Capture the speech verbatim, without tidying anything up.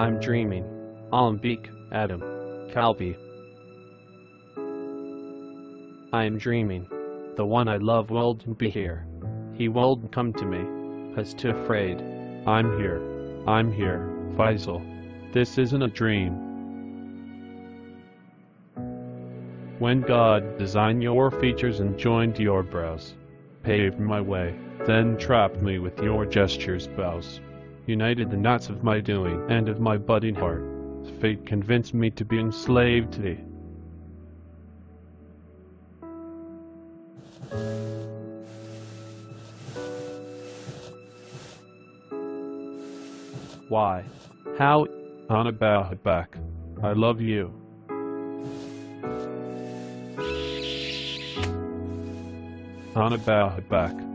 I'm dreaming. Alambik, Adam. Kalbi. I am dreaming. The one I love won't be here. He won't come to me. He's too afraid. I'm here. I'm here, Faisal. This isn't a dream. When God designed your features and joined your brows, paved my way, then trapped me with your gestures, bows, united the knots of my doing and of my budding heart. Fate convinced me to be enslaved to thee. Why? How? Ana bahebak. I love you. Ana bahebak.